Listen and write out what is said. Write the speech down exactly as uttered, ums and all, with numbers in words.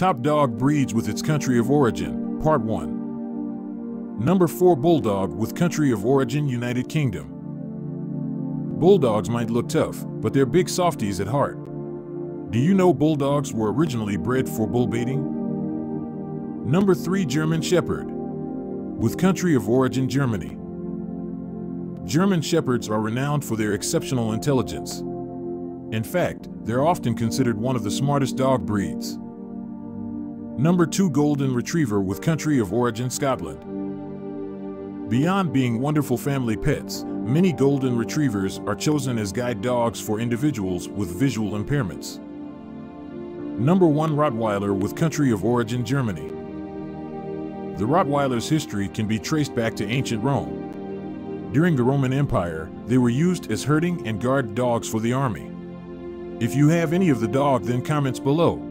Top Dog breeds with its country of origin, Part one. Number four Bulldog with country of origin, United Kingdom. Bulldogs might look tough, but they're big softies at heart. Do you know Bulldogs were originally bred for bull baiting? Number three German Shepherd with country of origin, Germany. German Shepherds are renowned for their exceptional intelligence. In fact, they're often considered one of the smartest dog breeds. Number two Golden Retriever with country of origin, Scotland. Beyond being wonderful family pets, many Golden Retrievers are chosen as guide dogs for individuals with visual impairments. Number one Rottweiler with country of origin, Germany. The Rottweiler's history can be traced back to ancient Rome. During the Roman Empire, they were used as herding and guard dogs for the army. If you have any of the dog, then comments below.